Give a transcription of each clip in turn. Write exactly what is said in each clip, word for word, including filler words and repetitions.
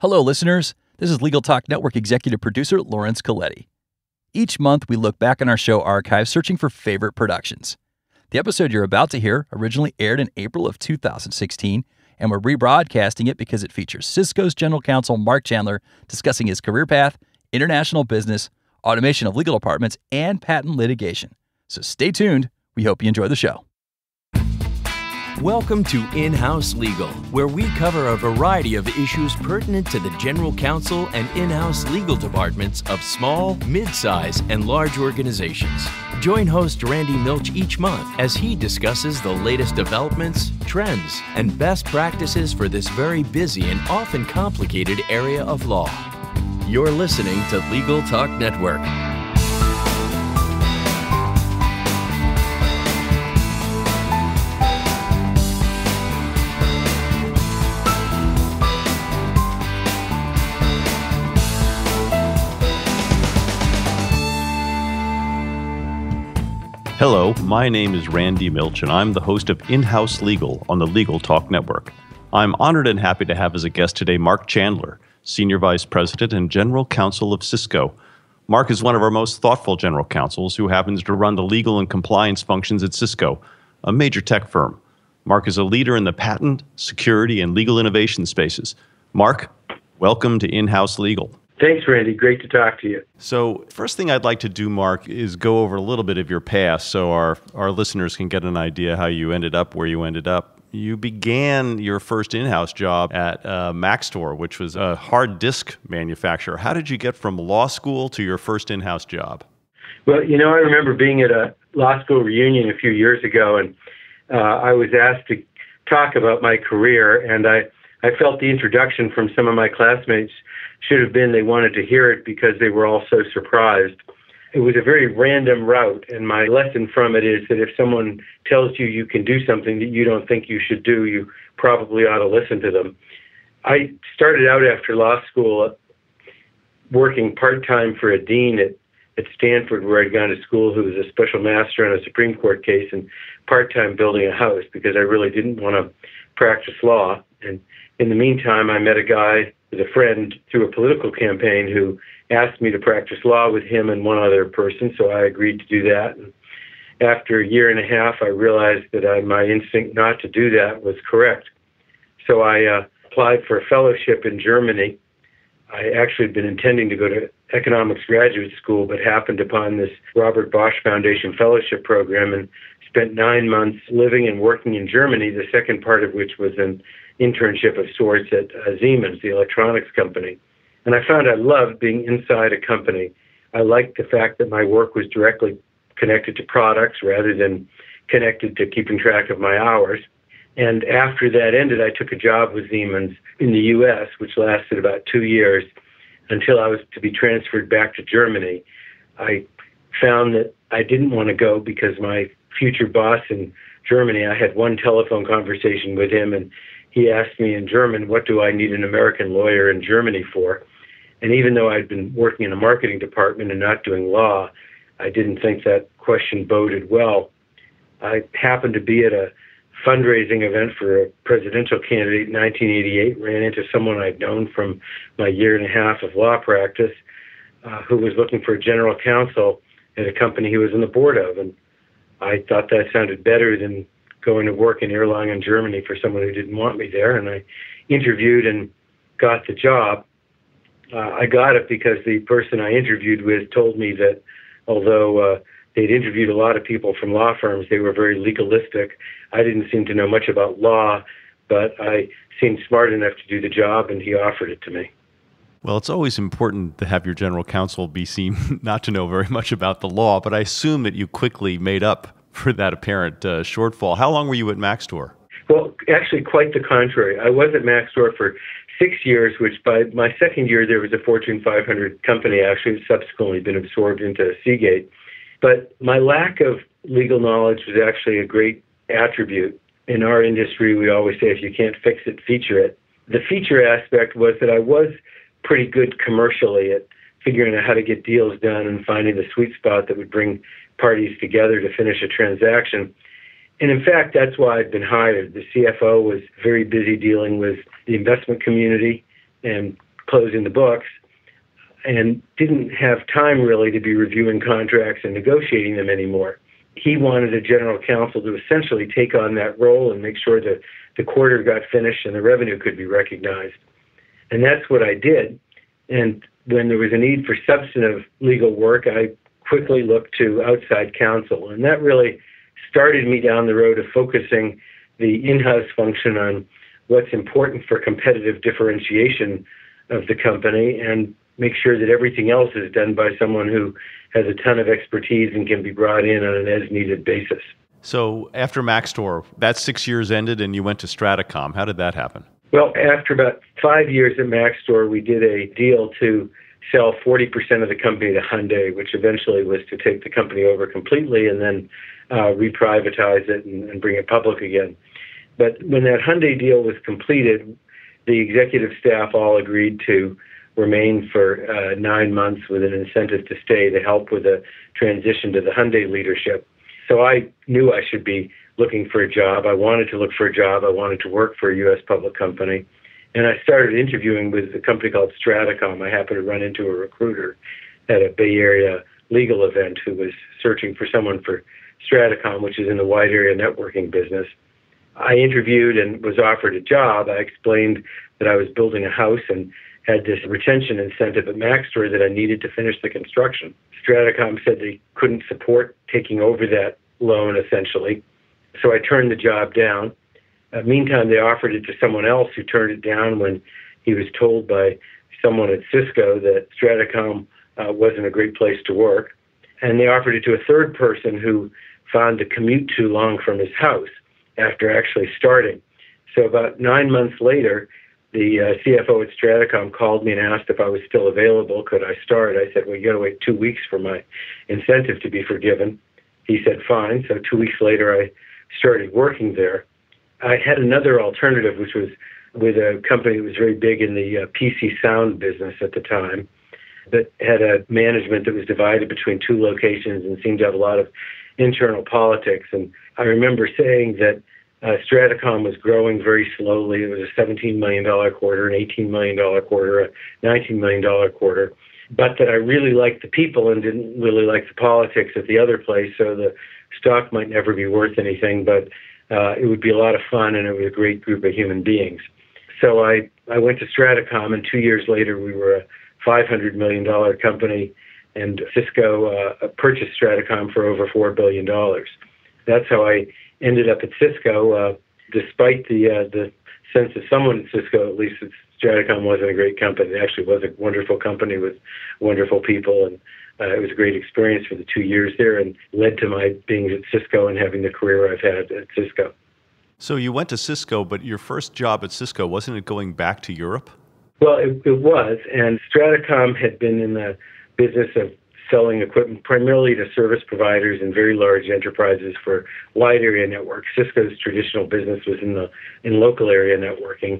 Hello, listeners. This is Legal Talk Network executive producer Lawrence Colletti. Each month, we look back in our show archive searching for favorite productions. The episode you're about to hear originally aired in April of two thousand sixteen, and we're rebroadcasting it because it features Cisco's general counsel Mark Chandler discussing his career path, international business, automation of legal departments, and patent litigation. So stay tuned. We hope you enjoy the show. Welcome to In-House Legal, where we cover a variety of issues pertinent to the general counsel and in-house legal departments of small, mid-size, and large organizations. Join host Randy Milch each month as he discusses the latest developments, trends, and best practices for this very busy and often complicated area of law. You're listening to Legal Talk Network. Hello, my name is Randy Milch, and I'm the host of In-House Legal on the Legal Talk Network. I'm honored and happy to have as a guest today Mark Chandler, Senior Vice President and General Counsel of Cisco. Mark is one of our most thoughtful general counsels who happens to run the legal and compliance functions at Cisco, a major tech firm. Mark is a leader in the patent, security, and legal innovation spaces. Mark, welcome to In-House Legal. Thanks, Randy. Great to talk to you. So first thing I'd like to do, Mark, is go over a little bit of your past so our, our listeners can get an idea how you ended up where you ended up. You began your first in-house job at uh, Maxtor, which was a hard disk manufacturer. How did you get from law school to your first in-house job? Well, you know, I remember being at a law school reunion a few years ago, and uh, I was asked to talk about my career, and I, I felt the introduction from some of my classmates should have been they wanted to hear it because they were all so surprised. It was a very random route, and my lesson from it is that if someone tells you you can do something that you don't think you should do, you probably ought to listen to them. I started out after law school working part-time for a dean at, at Stanford, where I'd gone to school, who was a special master on a Supreme Court case, and part-time building a house because I really didn't want to practice law. And in the meantime, I met a guy with a friend through a political campaign who asked me to practice law with him and one other person, so I agreed to do that. And after a year and a half, I realized that I, my instinct not to do that was correct. So I uh, applied for a fellowship in Germany. I actually had been intending to go to economics graduate school, but happened upon this Robert Bosch Foundation fellowship program and spent nine months living and working in Germany, the second part of which was in internship of sorts at uh, Siemens, the electronics company. And I found I loved being inside a company. I liked the fact that my work was directly connected to products rather than connected to keeping track of my hours. And after that ended, I took a job with Siemens in the U S, which lasted about two years until I was to be transferred back to Germany. I found that I didn't want to go because my future boss in Germany, I had one telephone conversation with him, and he asked me in German, what do I need an American lawyer in Germany for? And even though I'd been working in a marketing department and not doing law, I didn't think that question boded well. I happened to be at a fundraising event for a presidential candidate in nineteen eighty-eight, ran into someone I'd known from my year and a half of law practice, uh, who was looking for a general counsel at a company he was on the board of. And I thought that sounded better than going to work in Erlangen, Germany for someone who didn't want me there, and I interviewed and got the job. Uh, I got it because the person I interviewed with told me that although uh, they'd interviewed a lot of people from law firms, they were very legalistic. I didn't seem to know much about law, but I seemed smart enough to do the job, and he offered it to me. Well, it's always important to have your general counsel be seen not to know very much about the law, but I assume that you quickly made up for that apparent uh, shortfall. How long were you at Maxtor? Well, actually, quite the contrary. I was at Maxtor for six years, which by my second year, there was a Fortune five hundred company, actually subsequently been absorbed into Seagate. But my lack of legal knowledge was actually a great attribute. In our industry, we always say, if you can't fix it, feature it. The feature aspect was that I was pretty good commercially at figuring out how to get deals done and finding the sweet spot that would bring parties together to finish a transaction. And in fact, that's why I've been hired. The C F O was very busy dealing with the investment community and closing the books and didn't have time really to be reviewing contracts and negotiating them anymore. He wanted a general counsel to essentially take on that role and make sure that the quarter got finished and the revenue could be recognized. And that's what I did. And when there was a need for substantive legal work, I quickly looked to outside counsel. And that really started me down the road of focusing the in-house function on what's important for competitive differentiation of the company and make sure that everything else is done by someone who has a ton of expertise and can be brought in on an as-needed basis. So after Maxtor, that six years ended and you went to Stratacom. How did that happen? Well, after about five years at Maxtor, we did a deal to sell forty percent of the company to Hyundai, which eventually was to take the company over completely and then uh, reprivatize it and, and bring it public again. But when that Hyundai deal was completed, the executive staff all agreed to remain for uh, nine months with an incentive to stay to help with a transition to the Hyundai leadership. So I knew I should be looking for a job. I wanted to look for a job. I wanted to work for a U S public company. And I started interviewing with a company called Stratacom. I happened to run into a recruiter at a Bay Area legal event who was searching for someone for Stratacom, which is in the wide area networking business. I interviewed and was offered a job. I explained that I was building a house and had this retention incentive at Maxtor that I needed to finish the construction. Stratacom said they couldn't support taking over that loan, essentially. So I turned the job down. Uh, meantime, they offered it to someone else who turned it down when he was told by someone at Cisco that Stratacom uh, wasn't a great place to work. And they offered it to a third person who found the commute too long from his house after actually starting. So about nine months later, the uh, C F O at Stratacom called me and asked if I was still available. Could I start? I said, well, you got to wait two weeks for my incentive to be forgiven. He said, fine. So two weeks later, I started working there. I had another alternative, which was with a company that was very big in the uh, P C sound business at the time that had a management that was divided between two locations and seemed to have a lot of internal politics. And I remember saying that Uh, Stratacom was growing very slowly. It was a seventeen million dollars quarter, an eighteen million dollars quarter, a nineteen million dollars quarter, but that I really liked the people and didn't really like the politics at the other place, so the stock might never be worth anything, but uh, it would be a lot of fun, and it was a great group of human beings. So I, I went to Stratacom, and two years later, we were a five hundred million dollars company, and Cisco uh, purchased Stratacom for over four billion dollars. That's how I ended up at Cisco, uh, despite the uh, the sense of someone at Cisco, at least Stratacom wasn't a great company. It actually was a wonderful company with wonderful people, and uh, it was a great experience for the two years there and led to my being at Cisco and having the career I've had at Cisco. So you went to Cisco, but your first job at Cisco, wasn't it going back to Europe? Well, it, it was, and Stratacom had been in the business of selling equipment primarily to service providers and very large enterprises for wide area networks. Cisco's traditional business was in the in local area networking.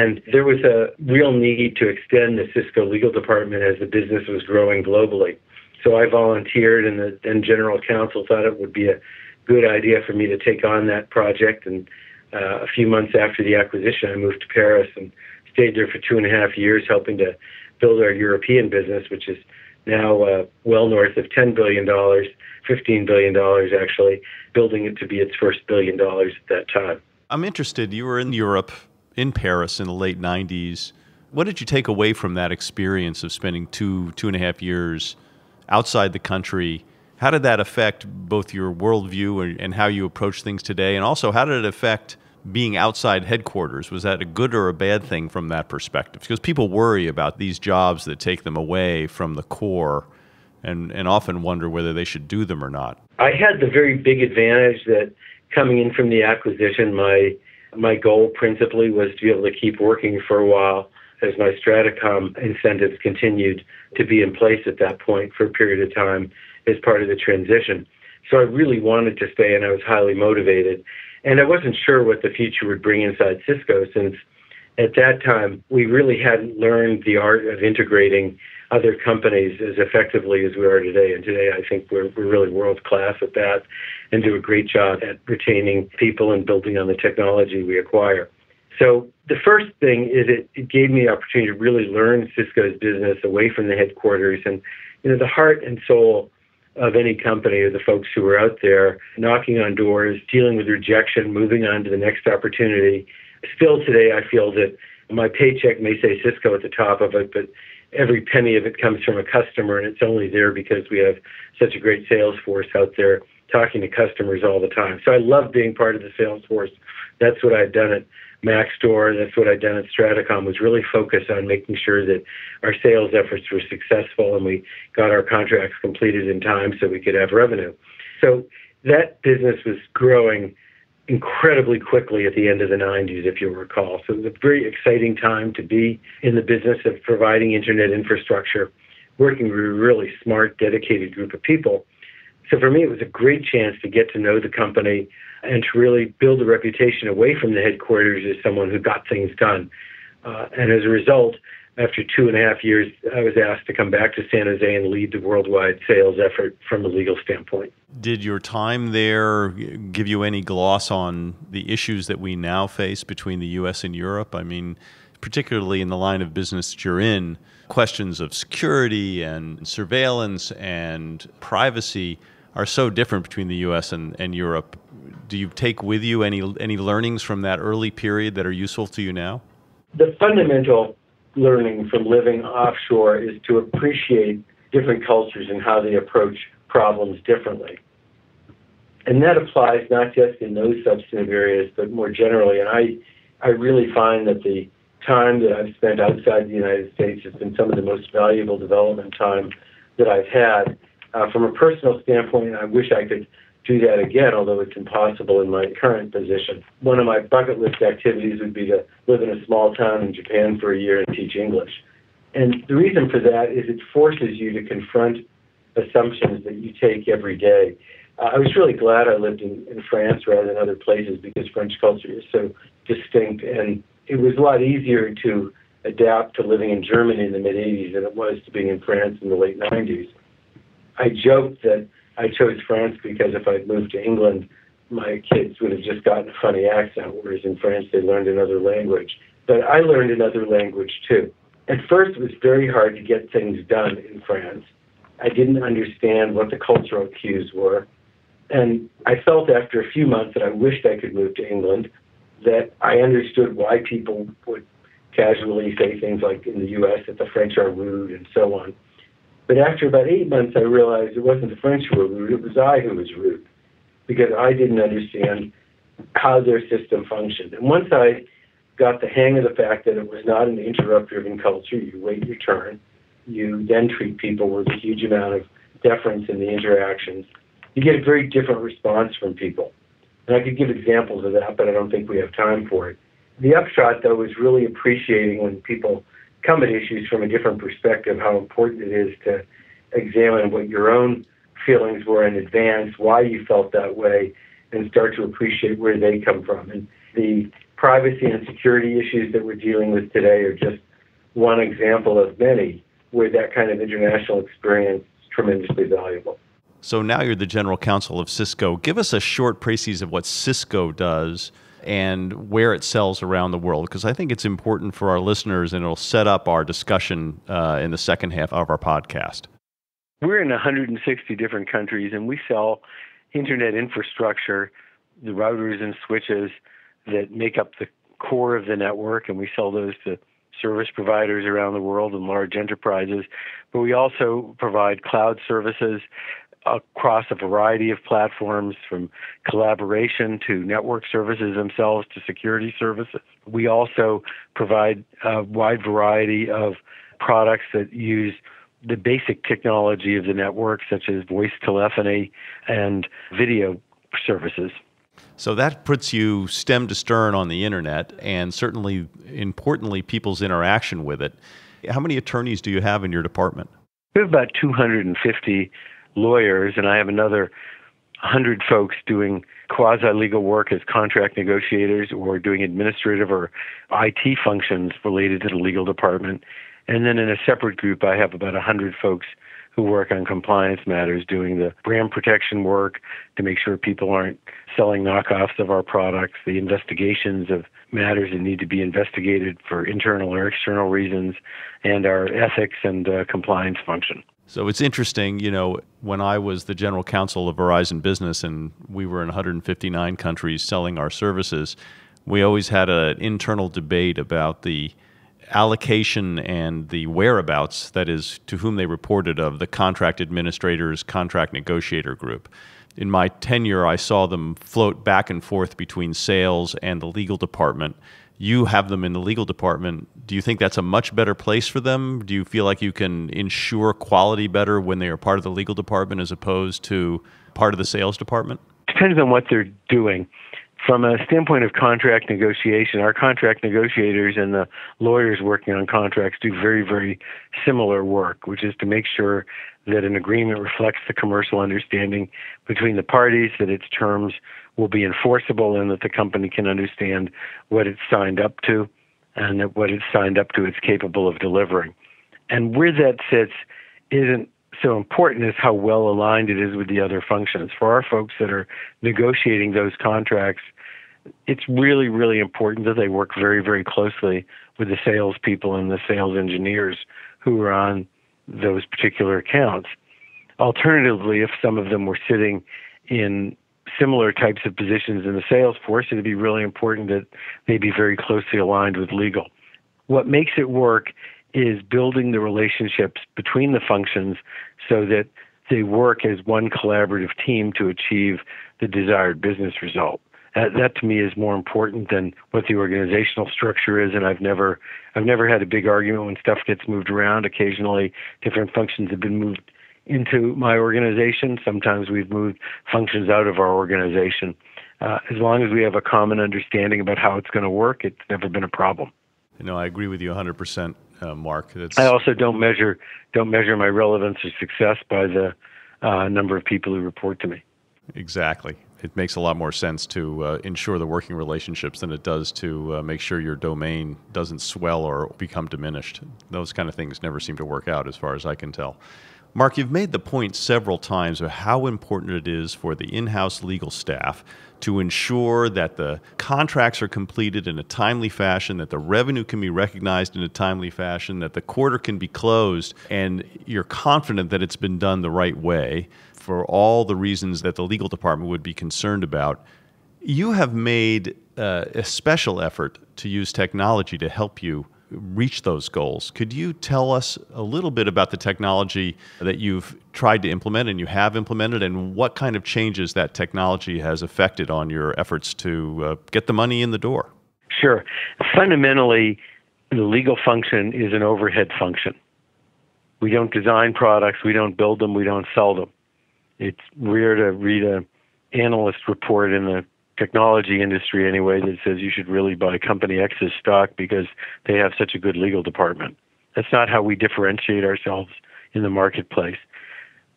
And there was a real need to extend the Cisco legal department as the business was growing globally. So I volunteered, and the then general counsel thought it would be a good idea for me to take on that project. And uh, a few months after the acquisition, I moved to Paris and stayed there for two and a half years helping to build our European business, which is now uh, well north of ten billion dollars, fifteen billion dollars actually, building it to be its first billion dollars at that time. I'm interested, you were in Europe, in Paris in the late nineties. What did you take away from that experience of spending two, two and a half years outside the country? How did that affect both your worldview and how you approach things today? And also, how did it affect being outside headquarters? Was that a good or a bad thing from that perspective? Because people worry about these jobs that take them away from the core and, and often wonder whether they should do them or not. I had the very big advantage that coming in from the acquisition, my my goal principally was to be able to keep working for a while as my Stratacom incentives continued to be in place at that point for a period of time as part of the transition. So I really wanted to stay, and I was highly motivated. And I wasn't sure what the future would bring inside Cisco, since at that time we really hadn't learned the art of integrating other companies as effectively as we are today. And today I think we're, we're really world-class at that and do a great job at retaining people and building on the technology we acquire. So the first thing is it, it gave me the opportunity to really learn Cisco's business away from the headquarters. And, you know, the heart and soul of any company are the folks who are out there knocking on doors, dealing with rejection, moving on to the next opportunity. Still today, I feel that my paycheck may say Cisco at the top of it, but every penny of it comes from a customer, and it's only there because we have such a great sales force out there talking to customers all the time. So I love being part of the sales force. That's what I've done at Maxtor. That's what I've done at Stratacom, was really focus on making sure that our sales efforts were successful and we got our contracts completed in time so we could have revenue. So that business was growing incredibly quickly at the end of the nineties, if you'll recall. So it was a very exciting time to be in the business of providing internet infrastructure, working with a really smart, dedicated group of people. So for me, it was a great chance to get to know the company and to really build a reputation away from the headquarters as someone who got things done. Uh, and as a result, after two and a half years, I was asked to come back to San Jose and lead the worldwide sales effort from a legal standpoint. Did your time there give you any gloss on the issues that we now face between the U S and Europe? I mean, particularly in the line of business that you're in, questions of security and surveillance and privacy are so different between the U S and, and Europe. Do you take with you any any learnings from that early period that are useful to you now? The fundamental learning from living offshore is to appreciate different cultures and how they approach problems differently. And that applies not just in those substantive areas, but more generally. And I, I really find that the time that I've spent outside the United States has been some of the most valuable development time that I've had. Uh, from a personal standpoint, I wish I could do that again, although it's impossible in my current position. One of my bucket list activities would be to live in a small town in Japan for a year and teach English. And the reason for that is it forces you to confront assumptions that you take every day. Uh, I was really glad I lived in, in France rather than other places, because French culture is so distinct, and it was a lot easier to adapt to living in Germany in the mid eighties than it was to being in France in the late nineties. I joked that I chose France because if I'd moved to England, my kids would have just gotten a funny accent, whereas in France they learned another language. But I learned another language too. At first, it was very hard to get things done in France. I didn't understand what the cultural cues were. And I felt after a few months that I wished I could move to England, that I understood why people would casually say things like in the U S that the French are rude and so on. But after about eight months, I realized it wasn't the French who were rude, it was I who was rude, because I didn't understand how their system functioned. And once I got the hang of the fact that it was not an interrupt-driven culture, you wait your turn, you then treat people with a huge amount of deference in the interactions, you get a very different response from people. And I could give examples of that, but I don't think we have time for it. The upshot, though, is really appreciating when people come at issues from a different perspective, how important it is to examine what your own feelings were in advance, why you felt that way, and start to appreciate where they come from. And the privacy and security issues that we're dealing with today are just one example of many where that kind of international experience is tremendously valuable. So now you're the general counsel of Cisco. Give us a short précis of what Cisco does and where it sells around the world, because I think it's important for our listeners and it'll set up our discussion uh, in the second half of our podcast. We're in one hundred sixty different countries, and we sell internet infrastructure, the routers and switches that make up the core of the network, and we sell those to service providers around the world and large enterprises. But we also provide cloud services across a variety of platforms, from collaboration to network services themselves to security services. We also provide a wide variety of products that use the basic technology of the network, such as voice telephony and video services. So that puts you stem to stern on the internet and certainly, importantly, people's interaction with it. How many attorneys do you have in your department? We have about two hundred fifty lawyers, and I have another one hundred folks doing quasi-legal work as contract negotiators or doing administrative or I T functions related to the legal department. And then in a separate group, I have about one hundred folks who work on compliance matters, doing the brand protection work to make sure people aren't selling knockoffs of our products, the investigations of matters that need to be investigated for internal or external reasons, and our ethics and uh, compliance function. So it's interesting, you know, when I was the general counsel of Verizon Business and we were in one hundred fifty-nine countries selling our services, we always had an internal debate about the allocation and the whereabouts, that is, to whom they reported, of the contract administrators, contract negotiator group. In my tenure, I saw them float back and forth between sales and the legal department. You have them in the legal department. Do you think that's a much better place for them? Do you feel like you can ensure quality better when they are part of the legal department as opposed to part of the sales department? Depends on what they're doing. From a standpoint of contract negotiation, our contract negotiators and the lawyers working on contracts do very, very similar work, which is to make sure that an agreement reflects the commercial understanding between the parties, that its terms will be enforceable, and that the company can understand what it's signed up to and that what it's signed up to it's capable of delivering. And where that sits isn't so important is how well aligned it is with the other functions. For our folks that are negotiating those contracts, it's really, really important that they work very, very closely with the salespeople and the sales engineers who are on those particular accounts. Alternatively, if some of them were sitting in similar types of positions in the sales force, it would be really important that they be very closely aligned with legal. What makes it work is building the relationships between the functions so that they work as one collaborative team to achieve the desired business result. That, that to me is more important than what the organizational structure is, and I've never, I've never had a big argument when stuff gets moved around. Occasionally, different functions have been moved into my organization. Sometimes we've moved functions out of our organization. Uh, as long as we have a common understanding about how it's going to work, it's never been a problem. You know, I agree with you one hundred percent. Uh, Mark, that's... I also don't measure don't measure my relevance or success by the uh, number of people who report to me. Exactly. It makes a lot more sense to uh, ensure the working relationships than it does to uh, make sure your domain doesn't swell or become diminished. Those kind of things never seem to work out, as far as I can tell. Mark, you've made the point several times of how important it is for the in-house legal staff to ensure that the contracts are completed in a timely fashion, that the revenue can be recognized in a timely fashion, that the quarter can be closed, and you're confident that it's been done the right way for all the reasons that the legal department would be concerned about. You have made uh, a special effort to use technology to help you reach those goals. Could you tell us a little bit about the technology that you've tried to implement and you have implemented, and what kind of changes that technology has affected on your efforts to uh, get the money in the door? Sure. Fundamentally, the legal function is an overhead function. We don't design products, we don't build them, we don't sell them. It's rare to read an analyst report in the technology industry anyway that says you should really buy company X's stock because they have such a good legal department. That's not how we differentiate ourselves in the marketplace.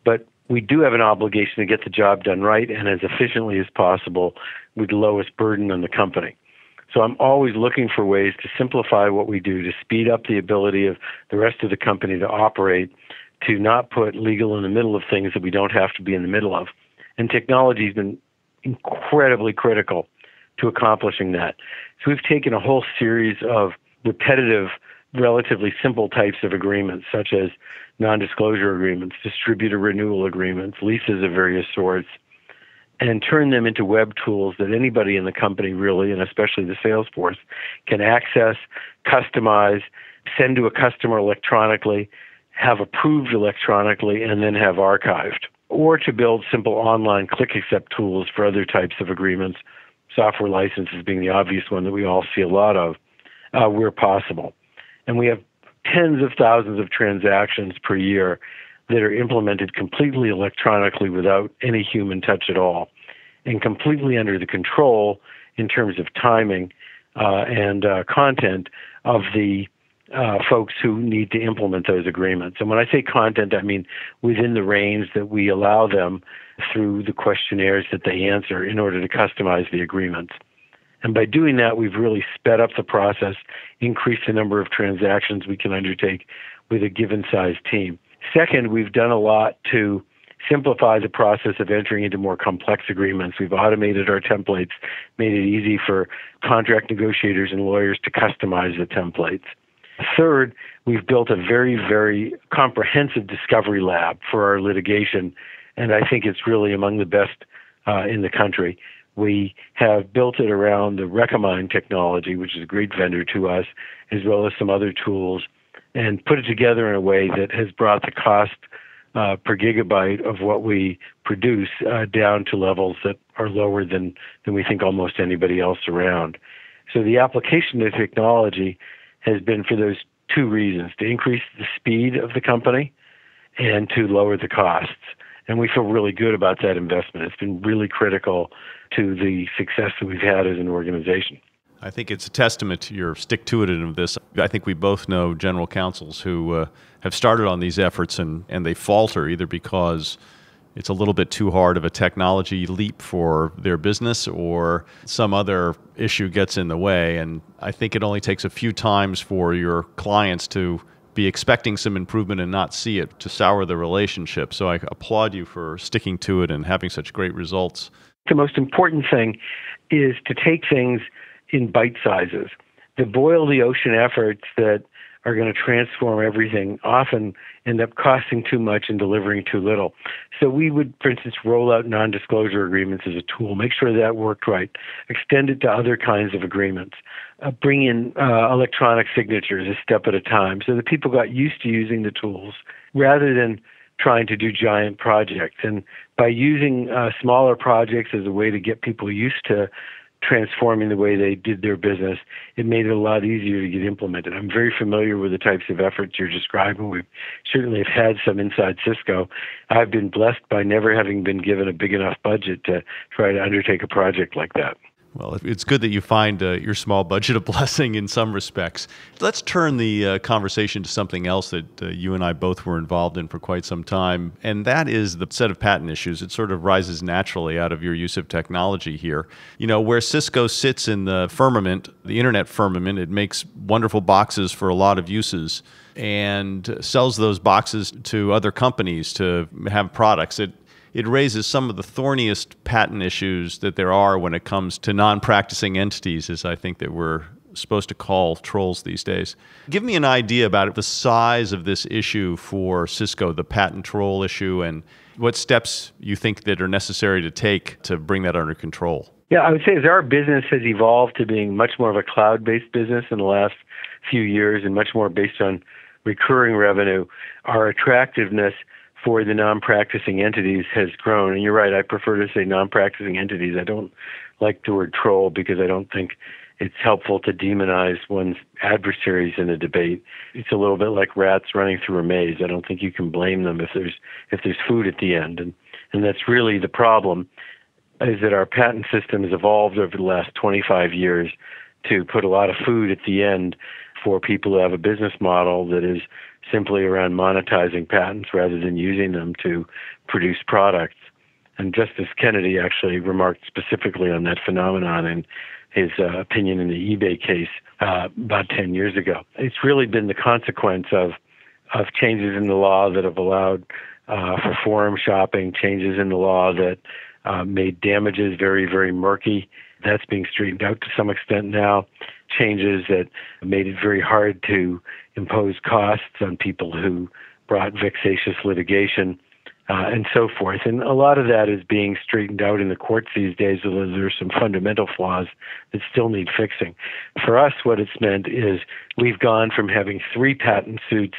But we do have an obligation to get the job done right and as efficiently as possible with the lowest burden on the company. So I'm always looking for ways to simplify what we do, to speed up the ability of the rest of the company to operate, to not put legal in the middle of things that we don't have to be in the middle of. And technology's been incredibly critical to accomplishing that. So we've taken a whole series of repetitive, relatively simple types of agreements, such as non-disclosure agreements, distributor renewal agreements, leases of various sorts, and turned them into web tools that anybody in the company really, and especially the sales force, can access, customize, send to a customer electronically, have approved electronically, and then have archived, or to build simple online click accept tools for other types of agreements, software licenses being the obvious one that we all see a lot of, uh, where possible. And we have tens of thousands of transactions per year that are implemented completely electronically without any human touch at all, and completely under the control in terms of timing uh, and uh, content of the Uh, folks who need to implement those agreements. And when I say content, I mean within the range that we allow them through the questionnaires that they answer in order to customize the agreements. And by doing that, we've really sped up the process, increased the number of transactions we can undertake with a given size team. Second, we've done a lot to simplify the process of entering into more complex agreements. We've automated our templates, made it easy for contract negotiators and lawyers to customize the templates. Third, we've built a very, very comprehensive discovery lab for our litigation, and I think it's really among the best uh, in the country. We have built it around the Recommind technology, which is a great vendor to us, as well as some other tools, and put it together in a way that has brought the cost Uh, per gigabyte of what we produce uh, down to levels that are lower than, than we think almost anybody else around. So the application of technology has been for those two reasons, to increase the speed of the company and to lower the costs. And we feel really good about that investment. It's been really critical to the success that we've had as an organization. I think it's a testament to your stick-to-it-iveness. I think we both know general counsels who uh, have started on these efforts and, and they falter either because it's a little bit too hard of a technology leap for their business or some other issue gets in the way. And I think it only takes a few times for your clients to be expecting some improvement and not see it to sour the relationship. So I applaud you for sticking to it and having such great results. The most important thing is to take things in bite sizes. The boil the ocean efforts that are going to transform everything often end up costing too much and delivering too little. So we would, for instance, roll out non-disclosure agreements as a tool, make sure that worked right, extend it to other kinds of agreements, uh, bring in uh, electronic signatures a step at a time so that people got used to using the tools rather than trying to do giant projects. And by using uh, smaller projects as a way to get people used to transforming the way they did their business, it made it a lot easier to get implemented. I'm very familiar with the types of efforts you're describing. We certainly have had some inside Cisco. I've been blessed by never having been given a big enough budget to try to undertake a project like that. Well, it's good that you find uh, your small budget a blessing in some respects. Let's turn the uh, conversation to something else that uh, you and I both were involved in for quite some time, and that is the set of patent issues. It sort of rises naturally out of your use of technology here. You know, where Cisco sits in the firmament, the internet firmament, it makes wonderful boxes for a lot of uses and sells those boxes to other companies to have products. It, It raises some of the thorniest patent issues that there are when it comes to non-practicing entities, as I think that we're supposed to call trolls these days. Give me an idea about the size of this issue for Cisco, the patent troll issue, and what steps you think that are necessary to take to bring that under control. Yeah, I would say as our business has evolved to being much more of a cloud-based business in the last few years and much more based on recurring revenue, our attractiveness for the non-practicing entities has grown. And you're right, I prefer to say non-practicing entities. I don't like the word troll because I don't think it's helpful to demonize one's adversaries in a debate. It's a little bit like rats running through a maze. I don't think you can blame them if there's if there's food at the end. And, and that's really the problem, is that our patent system has evolved over the last twenty-five years to put a lot of food at the end for people who have a business model that is simply around monetizing patents rather than using them to produce products. And Justice Kennedy actually remarked specifically on that phenomenon in his uh, opinion in the eBay case uh, about ten years ago. It's really been the consequence of, of changes in the law that have allowed uh, for forum shopping, changes in the law that uh, made damages very, very murky. That's being straightened out to some extent now. Changes that made it very hard to impose costs on people who brought vexatious litigation uh, and so forth. And a lot of that is being straightened out in the courts these days, although there are some fundamental flaws that still need fixing. For us, what it's meant is we've gone from having three patent suits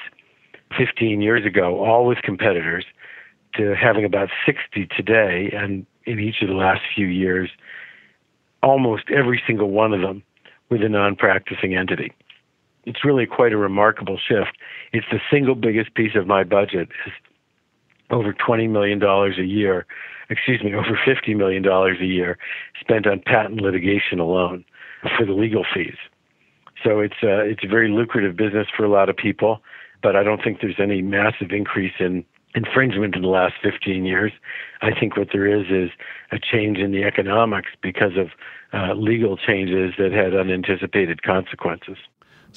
fifteen years ago, all with competitors, to having about sixty today, and in each of the last few years, almost every single one of them with a non-practicing entity. It's really quite a remarkable shift. It's the single biggest piece of my budget, is over twenty million dollars a year, excuse me, over fifty million dollars a year spent on patent litigation alone for the legal fees. So it's a, it's a very lucrative business for a lot of people, but I don't think there's any massive increase in infringement in the last fifteen years. I think what there is is a change in the economics because of uh, legal changes that had unanticipated consequences.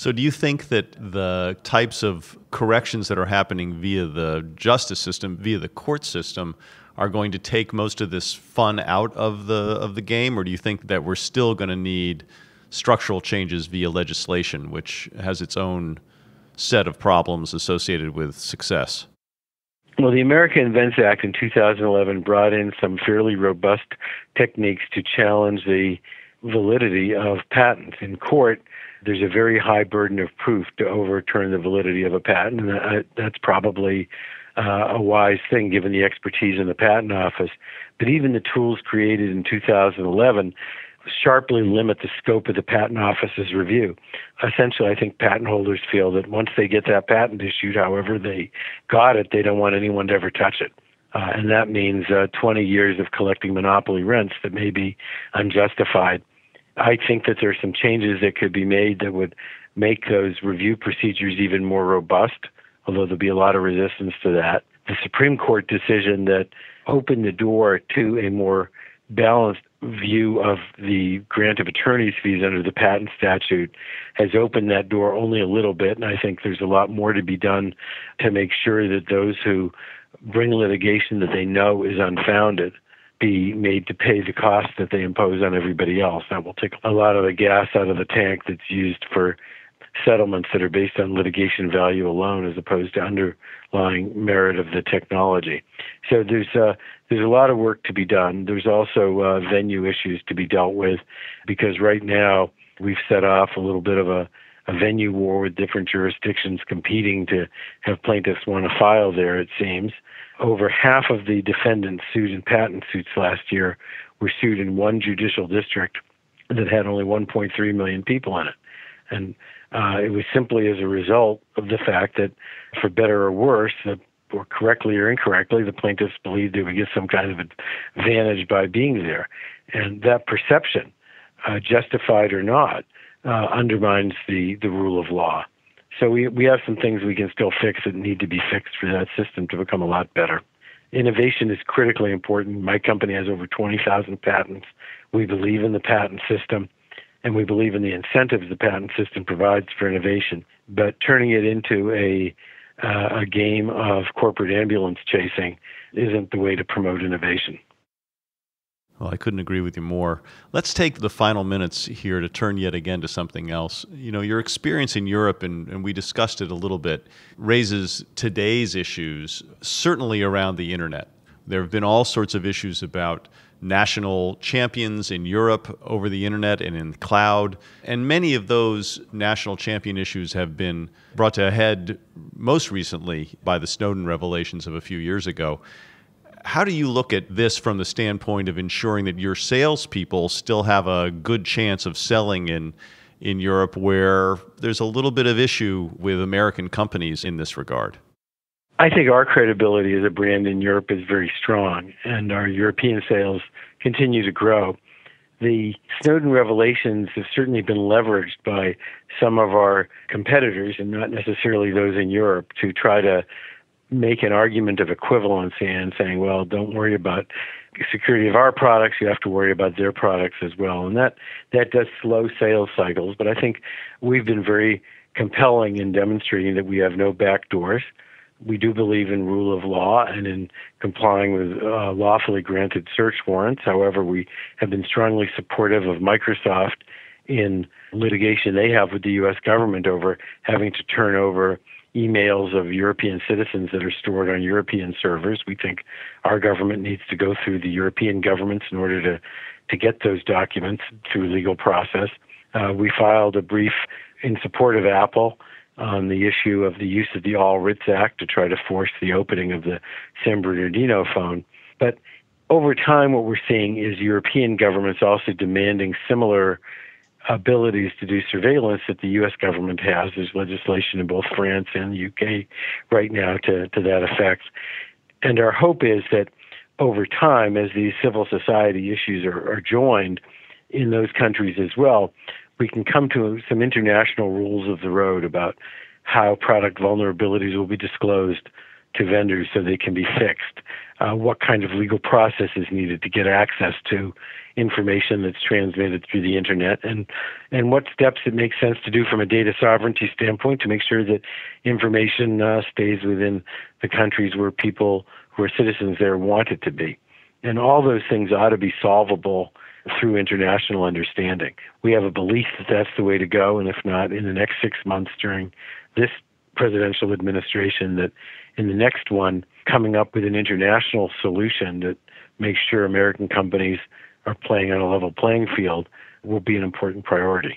So do you think that the types of corrections that are happening via the justice system, via the court system, are going to take most of this fun out of the of the game, or do you think that we're still going to need structural changes via legislation, which has its own set of problems associated with success? Well, the American Invents Act in two thousand eleven brought in some fairly robust techniques to challenge the validity of patents. In court, there's a very high burden of proof to overturn the validity of a patent, and that's probably uh, a wise thing given the expertise in the patent office. But even the tools created in two thousand eleven sharply limit the scope of the patent office's review. Essentially, I think patent holders feel that once they get that patent issued, however they got it, they don't want anyone to ever touch it. Uh, and that means uh, twenty years of collecting monopoly rents that may be unjustified. I think that there are some changes that could be made that would make those review procedures even more robust, although there'll be a lot of resistance to that. The Supreme Court decision that opened the door to a more balanced view of the grant of attorney's fees under the patent statute has opened that door only a little bit, and I think there's a lot more to be done to make sure that those who bring litigation that they know is unfounded be made to pay the cost that they impose on everybody else. That will take a lot of the gas out of the tank that's used for settlements that are based on litigation value alone as opposed to underlying merit of the technology. So there's uh, there's a lot of work to be done. There's also uh, venue issues to be dealt with, because right now we've set off a little bit of a, a venue war with different jurisdictions competing to have plaintiffs want to file there, it seems. Over half of the defendants sued in patent suits last year were sued in one judicial district that had only one point three million people in it. And uh, it was simply as a result of the fact that, for better or worse, or correctly or incorrectly, the plaintiffs believed they would get some kind of advantage by being there. And that perception, uh, justified or not, uh, undermines the, the rule of law. So we, we have some things we can still fix that need to be fixed for that system to become a lot better. Innovation is critically important. My company has over twenty thousand patents. We believe in the patent system, and we believe in the incentives the patent system provides for innovation. But turning it into a, uh, a game of corporate ambulance chasing isn't the way to promote innovation. Well, I couldn't agree with you more. Let's take the final minutes here to turn yet again to something else. You know, your experience in Europe, and, and we discussed it a little bit, raises today's issues, certainly around the internet. There have been all sorts of issues about national champions in Europe over the internet and in the cloud, and many of those national champion issues have been brought to a head most recently by the Snowden revelations of a few years ago. How do you look at this from the standpoint of ensuring that your salespeople still have a good chance of selling in in Europe, where there's a little bit of issue with American companies in this regard? I think our credibility as a brand in Europe is very strong, and our European sales continue to grow. The Snowden revelations have certainly been leveraged by some of our competitors, and not necessarily those in Europe, to try to make an argument of equivalency and saying, well, don't worry about security of our products, you have to worry about their products as well. And that, that does slow sales cycles, but I think we've been very compelling in demonstrating that we have no back doors. We do believe in rule of law and in complying with uh, lawfully granted search warrants. However, we have been strongly supportive of Microsoft in litigation they have with the U S government over having to turn over emails of European citizens that are stored on European servers. We think our government needs to go through the European governments in order to, to get those documents through legal process. Uh, we filed a brief in support of Apple on the issue of the use of the All Writs Act to try to force the opening of the San Bernardino phone. But over time, what we're seeing is European governments also demanding similar abilities to do surveillance that the U S government has. There's legislation in both France and the U K right now to, to that effect. And our hope is that over time, as these civil society issues are, are joined in those countries as well, we can come to some international rules of the road about how product vulnerabilities will be disclosed to vendors so they can be fixed, uh, what kind of legal process is needed to get access to information that's transmitted through the internet, and and what steps it makes sense to do from a data sovereignty standpoint to make sure that information uh, stays within the countries where people who are citizens there want it to be. And all those things ought to be solvable through international understanding. We have a belief that that's the way to go, and if not, in the next six months during this presidential administration, that in the next one, coming up with an international solution that makes sure American companies are playing on a level playing field will be an important priority.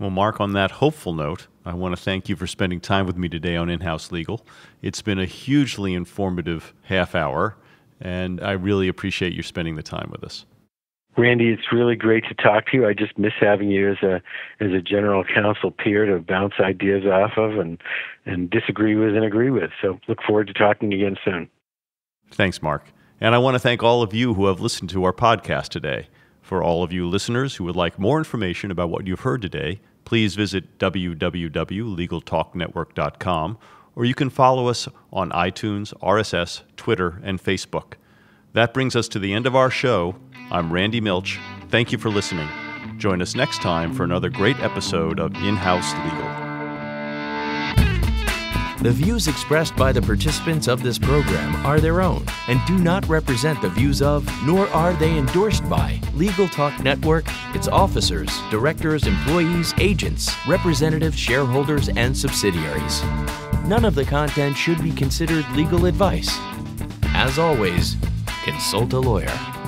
Well, Mark, on that hopeful note, I want to thank you for spending time with me today on In-House Legal. It's been a hugely informative half hour, and I really appreciate you spending the time with us. Randy, it's really great to talk to you. I just miss having you as a as a general counsel peer to bounce ideas off of and, and disagree with and agree with. So look forward to talking again soon. Thanks, Mark. And I want to thank all of you who have listened to our podcast today. For all of you listeners who would like more information about what you've heard today, please visit w w w dot legal talk network dot com, or you can follow us on iTunes, R S S, Twitter, and Facebook. That brings us to the end of our show. I'm Randy Milch. Thank you for listening. Join us next time for another great episode of In-House Legal. The views expressed by the participants of this program are their own and do not represent the views of, nor are they endorsed by, Legal Talk Network, its officers, directors, employees, agents, representatives, shareholders, and subsidiaries. None of the content should be considered legal advice. As always, consult a lawyer.